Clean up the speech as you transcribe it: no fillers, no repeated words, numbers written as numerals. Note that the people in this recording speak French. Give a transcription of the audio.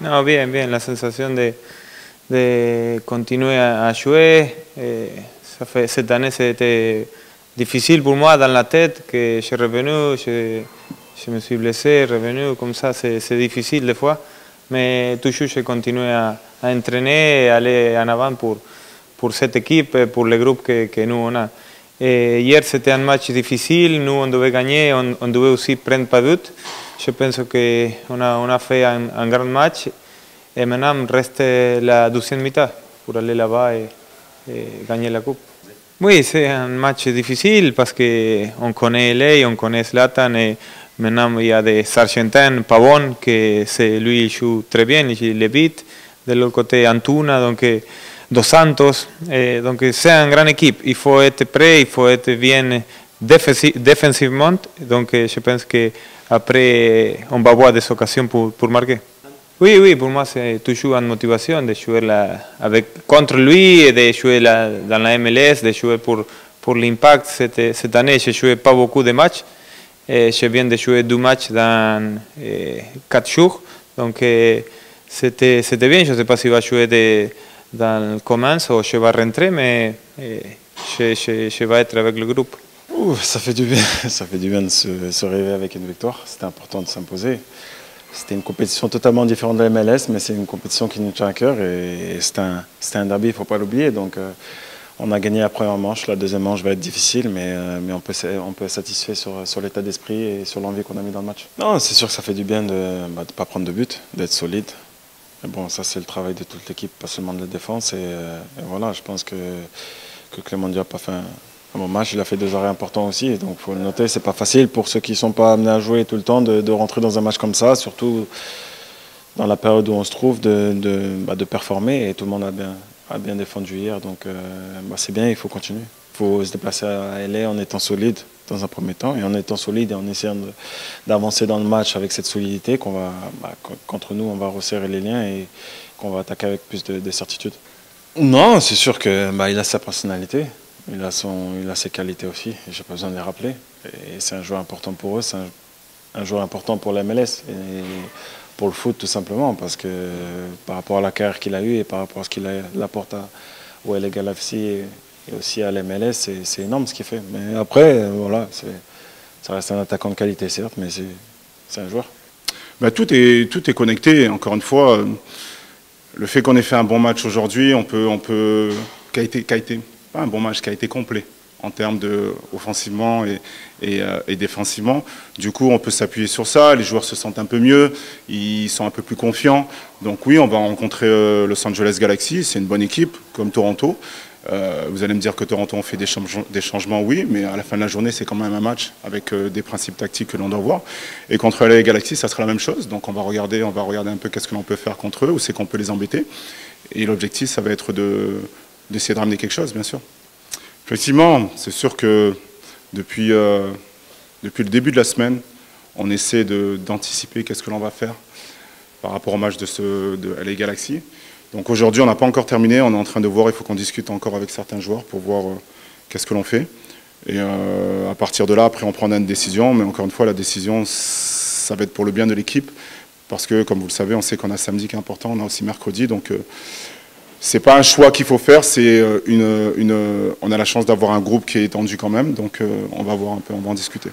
No, bien, bien, la sensación de continuer a jouer, cette année c'était difficile pour moi dans la tête, que j'ai revenu, je me suis blessé, revenu, comme ça c'est difficile des fois, mais toujours j'ai continué à entraîner et aller en avant pour cette équipe, pour le groupe que nous on a. Et hier c'était un match difficile, nous on devait gagner, on devait aussi prendre pas de but. Je pense qu'on a fait un grand match et maintenant reste la deuxième mi-temps pour aller là-bas et gagner la coupe. Oui, c'est un match difficile parce qu'on connaît LA, on connaît Zlatan et maintenant il y a des Argentins, Pavon, que lui il joue très bien, il est vite, de l'autre côté Antuna, donc Dos Santos, donc c'est une grande équipe, il faut être prêt, il faut être bien défensivement, donc je pense qu'après on va avoir des occasions pour marquer. Oui, oui, pour moi c'est toujours une motivation de jouer contre lui, et de jouer dans la MLS, de jouer pour l'Impact. Cette année je ne jouais pas beaucoup de matchs, et je viens de jouer 2 matchs dans 4 jours, donc c'était bien, je ne sais pas si va jouer dans le commence ou je vais rentrer, mais je vais être avec le groupe. Ouh, ça fait du bien de se réveiller avec une victoire, c'était important de s'imposer. C'était une compétition totalement différente de la MLS, mais c'est une compétition qui nous tient à cœur et c'est un derby, il ne faut pas l'oublier. Donc on a gagné la première manche, la deuxième manche va être difficile, mais on peut être satisfait sur l'état d'esprit et sur l'envie qu'on a mis dans le match. Non, c'est sûr que ça fait du bien de ne pas prendre de but, d'être solide. Et bon, ça c'est le travail de toute l'équipe, pas seulement de la défense. Et voilà, je pense que Clément Diop a fait un bon match, il a fait 2 arrêts importants aussi. Et donc il faut le noter, c'est pas facile pour ceux qui ne sont pas amenés à jouer tout le temps de rentrer dans un match comme ça, surtout dans la période où on se trouve, de performer. Et tout le monde a bien défendu hier, donc c'est bien, il faut continuer. Il faut se déplacer à LA en étant solide dans un premier temps, et en étant solide et en essayant d'avancer dans le match avec cette solidité, qu'entre nous on va resserrer les liens et qu'on va attaquer avec plus de certitude. Non, c'est sûr qu'il a sa personnalité, il a ses qualités aussi, j'ai pas besoin de les rappeler. Et c'est un joueur important pour eux, c'est un joueur important pour la MLS et pour le foot tout simplement, parce que par rapport à la carrière qu'il a eue et par rapport à ce qu'il apporte au LA Galaxy et aussi à l'MLS, c'est énorme ce qu'il fait. Mais après, voilà, ça reste un attaquant de qualité, certes, mais c'est un joueur. Bah, tout est connecté. Encore une fois, le fait qu'on ait fait un bon match aujourd'hui, on peut qualité, pas un bon match, qualité complet, en termes de offensivement et défensivement. Du coup, on peut s'appuyer sur ça, les joueurs se sentent un peu mieux, ils sont un peu plus confiants. Donc oui, on va rencontrer Los Angeles Galaxy, c'est une bonne équipe, comme Toronto. Vous allez me dire que Toronto on fait des changements, oui, mais à la fin de la journée, c'est quand même un match avec des principes tactiques que l'on doit voir. Et contre les Galaxy, ça sera la même chose. Donc on va regarder un peu qu'est-ce que l'on peut faire contre eux, où c'est qu'on peut les embêter. Et l'objectif, ça va être d'essayer de ramener quelque chose, bien sûr. Effectivement, c'est sûr que depuis le début de la semaine, on essaie d'anticiper qu'est-ce que l'on va faire par rapport au match de LA Galaxy. Donc aujourd'hui, on n'a pas encore terminé, on est en train de voir, il faut qu'on discute encore avec certains joueurs pour voir qu'est-ce que l'on fait. Et à partir de là, après, on prendra une décision, mais encore une fois, la décision, ça va être pour le bien de l'équipe, parce que, comme vous le savez, on sait qu'on a samedi qui est important, on a aussi mercredi, donc c'est pas un choix qu'il faut faire, c'est on a la chance d'avoir un groupe qui est étendu quand même, donc on va voir un peu, on va en discuter.